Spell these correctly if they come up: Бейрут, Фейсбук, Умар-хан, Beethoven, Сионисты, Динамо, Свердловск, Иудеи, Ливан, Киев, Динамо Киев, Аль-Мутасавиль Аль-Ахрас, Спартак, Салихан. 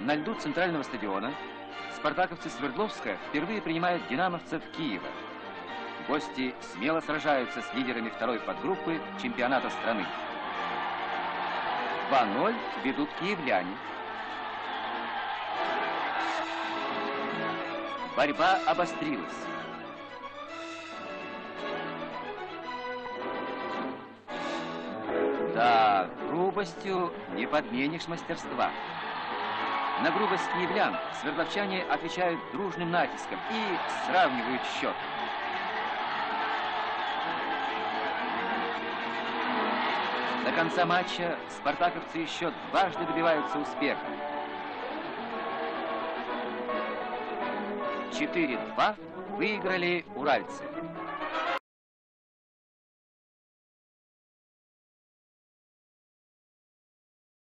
На льду центрального стадиона спартаковцы Свердловска впервые принимают динамовцев Киева. Гости смело сражаются с лидерами второй подгруппы чемпионата страны. 2-0 ведут киевляне. Борьба обострилась. Да, грубостью не подменишь мастерства. На грубость киевлян свердловчане отвечают дружным натиском и сравнивают счет. До конца матча спартаковцы еще дважды добиваются успеха. 4-2 выиграли уральцы.